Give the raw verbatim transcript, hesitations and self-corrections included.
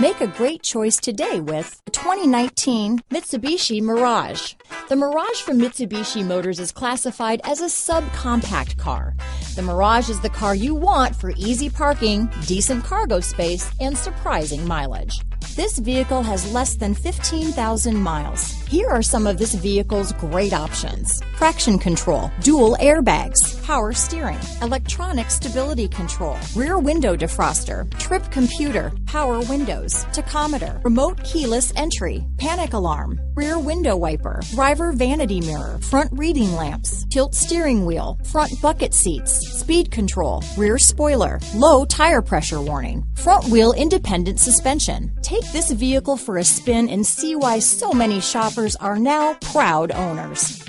Make a great choice today with the twenty nineteen Mitsubishi Mirage. The Mirage from Mitsubishi Motors is classified as a subcompact car. The Mirage is the car you want for easy parking, decent cargo space, and surprising mileage. This vehicle has less than fifteen thousand miles. Here are some of this vehicle's great options: traction control, dual airbags, power steering, electronic stability control, rear window defroster, trip computer, power windows, tachometer, remote keyless entry, panic alarm, rear window wiper, driver vanity mirror, front reading lamps, tilt steering wheel, front bucket seats, speed control, rear spoiler, low tire pressure warning, front wheel independent suspension. Take this vehicle for a spin and see why so many shoppers are now proud owners.